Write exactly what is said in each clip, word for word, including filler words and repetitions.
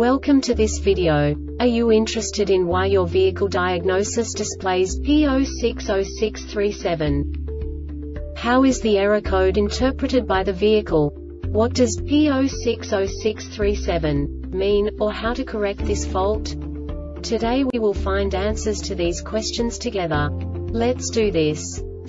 Welcome to this video. Are you interested in why your vehicle diagnosis displays P zero six zero six three seven? How is the error code interpreted by the vehicle? What does P zero six zero six three seven mean, or how to correct this fault? Today we will find answers to these questions together. Let's do this.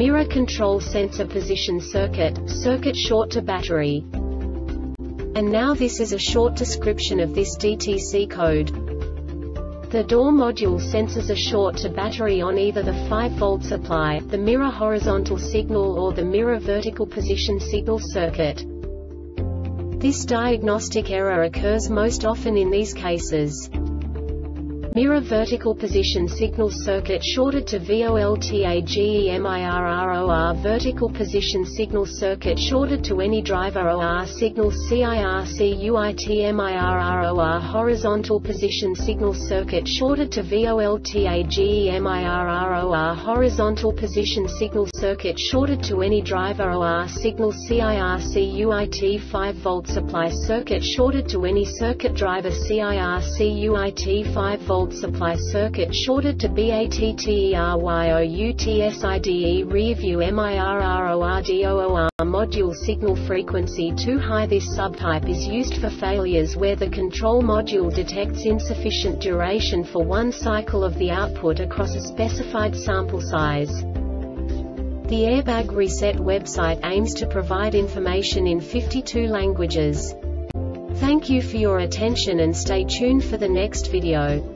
mirror control sensor position circuit, circuit short to battery. And now this is a short description of this D T C code. The door module senses a short to battery on either the five volt supply, the mirror horizontal signal, or the mirror vertical position signal circuit. This diagnostic error occurs most often in these cases. Mirror vertical position signal circuit shorted to voltagemirror, vertical position signal circuit shorted to any driver or signal circuitmirror, horizontal position signal circuit shorted to voltagemirror, horizontal position signal circuit shorted to any driver or signal circuit five volt supply circuit shorted to any circuit driver circuit five volt supply circuit shorted to batteryoutside rear view mirror module signal frequency too high. This subtype is used for failures where the control module detects insufficient duration for one cycle of the output across a specified sample size. The Airbag Reset website aims to provide information in fifty-two languages. Thank you for your attention and stay tuned for the next video.